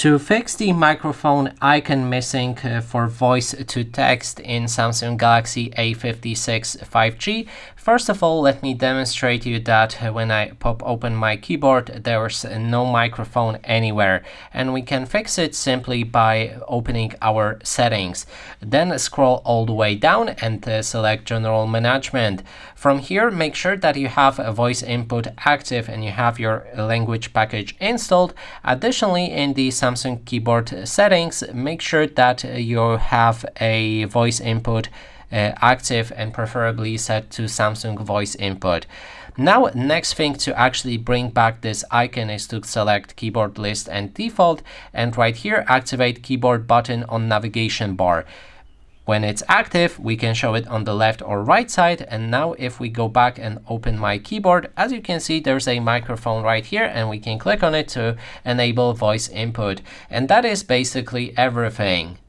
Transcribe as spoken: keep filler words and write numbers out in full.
To fix the microphone icon missing uh, for voice to text in Samsung Galaxy A fifty-six five G, first of all, let me demonstrate you that when I pop open my keyboard, there's no microphone anywhere. And we can fix it simply by opening our settings. Then scroll all the way down and uh, select General Management. From here, make sure that you have a voice input active and you have your language package installed. Additionally, in the Samsung keyboard settings, make sure that you have a voice input uh, active and preferably set to Samsung voice input. Now, next thing to actually bring back this icon is to select keyboard list and default, and right here activate keyboard button on navigation bar. When it's active, we can show it on the left or right side. And now if we go back and open my keyboard, as you can see, there's a microphone right here and we can click on it to enable voice input. And that is basically everything.